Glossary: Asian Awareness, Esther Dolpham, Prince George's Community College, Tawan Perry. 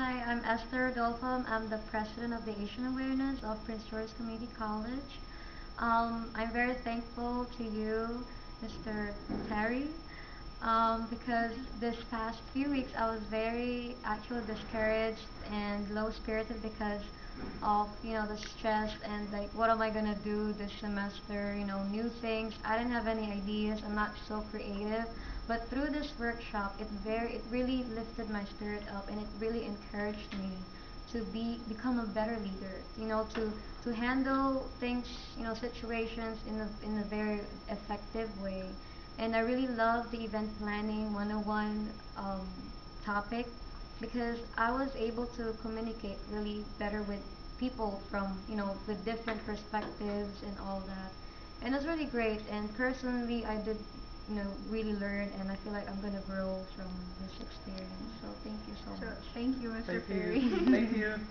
Hi, I'm Esther Dolpham. I'm the president of the Asian Awareness of Prince George's Community College. I'm very thankful to you, Mr. Perry, because this past few weeks I was very discouraged and low-spirited because of the stress and like, what am I gonna do this semester? New things. I didn't have any ideas. I'm not so creative. But through this workshop, it really lifted my spirit up, and it really encouraged me to become a better leader. To handle things, situations in a very effective way. And I really love the event planning 101 topic, because I was able to communicate really better with people from, with different perspectives and all that. And it was really great, and personally I did really learn, and I feel like I'm going to grow from this experience. So thank you so much. Thank you, Mr. Perry. Thank you.